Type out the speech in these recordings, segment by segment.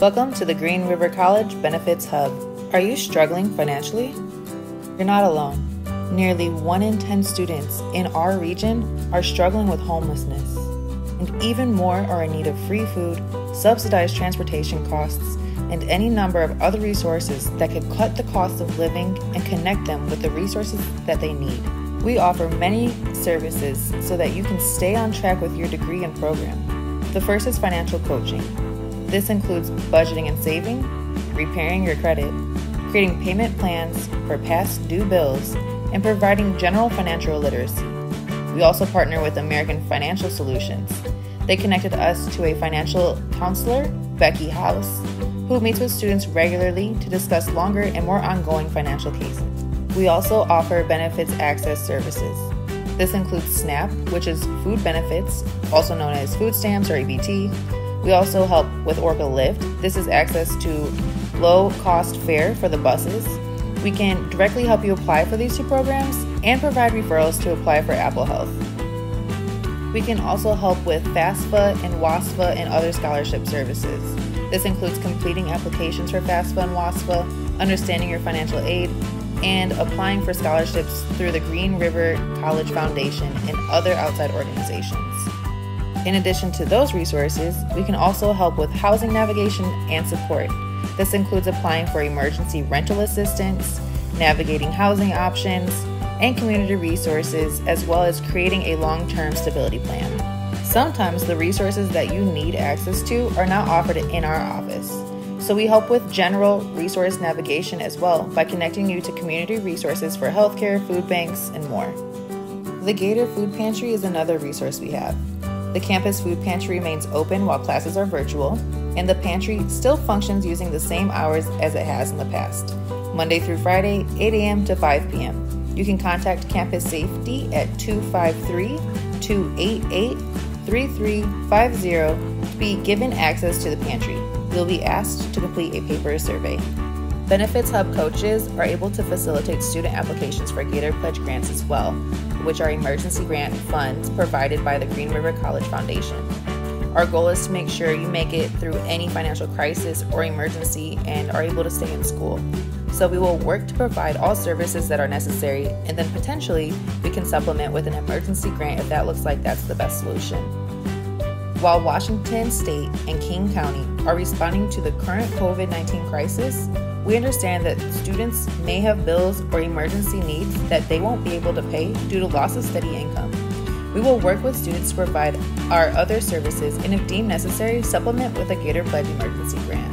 Welcome to the Green River College Benefits Hub. Are you struggling financially? You're not alone. Nearly 1 in 10 students in our region are struggling with homelessness, and even more are in need of free food, subsidized transportation costs, and any number of other resources that could cut the cost of living and connect them with the resources that they need. We offer many services so that you can stay on track with your degree and program. The first is financial coaching. This includes budgeting and saving, repairing your credit, creating payment plans for past due bills, and providing general financial literacy. We also partner with American Financial Solutions. They connected us to a financial counselor, Becky House, who meets with students regularly to discuss longer and more ongoing financial cases. We also offer benefits access services. This includes SNAP, which is food benefits, also known as food stamps or EBT. We also help with ORCA Lift. This is access to low-cost fare for the buses. We can directly help you apply for these two programs and provide referrals to apply for Apple Health. We can also help with FAFSA and WASFA and other scholarship services. This includes completing applications for FAFSA and WASFA, understanding your financial aid, and applying for scholarships through the Green River College Foundation and other outside organizations. In addition to those resources, we can also help with housing navigation and support. This includes applying for emergency rental assistance, navigating housing options, and community resources, as well as creating a long-term stability plan. Sometimes the resources that you need access to are not offered in our office, so we help with general resource navigation as well by connecting you to community resources for healthcare, food banks, and more. The Gator Food Pantry is another resource we have. The campus food pantry remains open while classes are virtual, and the pantry still functions using the same hours as it has in the past, Monday through Friday, 8 a.m. to 5 p.m. You can contact Campus Safety at 253-288-3350 to be given access to the pantry. You'll be asked to complete a paper survey. Benefits Hub coaches are able to facilitate student applications for Gator Pledge grants as well, which are emergency grant funds provided by the Green River College Foundation. Our goal is to make sure you make it through any financial crisis or emergency and are able to stay in school. So we will work to provide all services that are necessary, and then potentially we can supplement with an emergency grant if that looks like that's the best solution. While Washington State and King County are responding to the current COVID-19 crisis, we understand that students may have bills or emergency needs that they won't be able to pay due to loss of steady income. We will work with students to provide our other services and, if deemed necessary, supplement with a Gator Pledge Emergency Grant.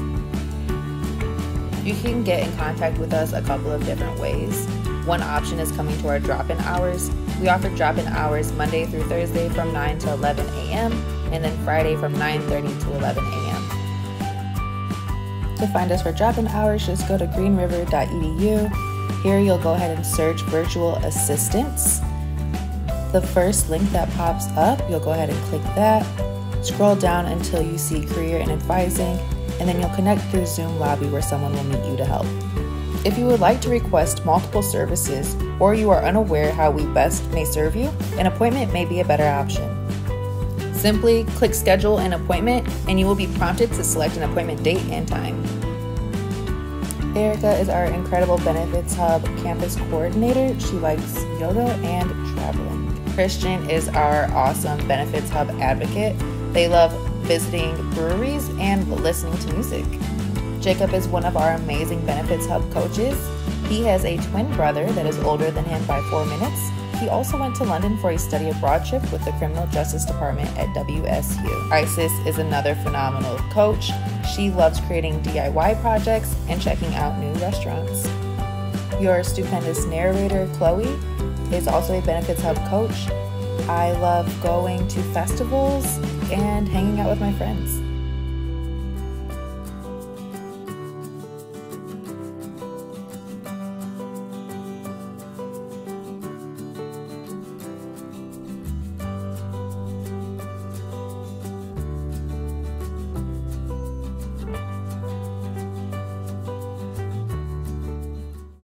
You can get in contact with us a couple of different ways. One option is coming to our drop-in hours. We offer drop-in hours Monday through Thursday from 9 to 11 a.m. and then Friday from 9:30 to 11 a.m. To find us for drop-in hours, just go to greenriver.edu. Here you'll go ahead and search virtual assistance. The first link that pops up, you'll go ahead and click that. Scroll down until you see Career and Advising, and then you'll connect through Zoom lobby where someone will meet you to help. If you would like to request multiple services or you are unaware how we best may serve you, an appointment may be a better option. Simply click schedule an appointment and you will be prompted to select an appointment date and time. Erica is our incredible Benefits Hub campus coordinator. She likes yoga and traveling. Christian is our awesome Benefits Hub advocate. They love visiting breweries and listening to music. Jacob is one of our amazing Benefits Hub coaches. He has a twin brother that is older than him by 4 minutes. He also went to London for a study abroad trip with the Criminal Justice Department at WSU. Isis is another phenomenal coach. She loves creating DIY projects and checking out new restaurants. Your stupendous narrator, Chloe, is also a Benefits Hub coach. I love going to festivals and hanging out with my friends.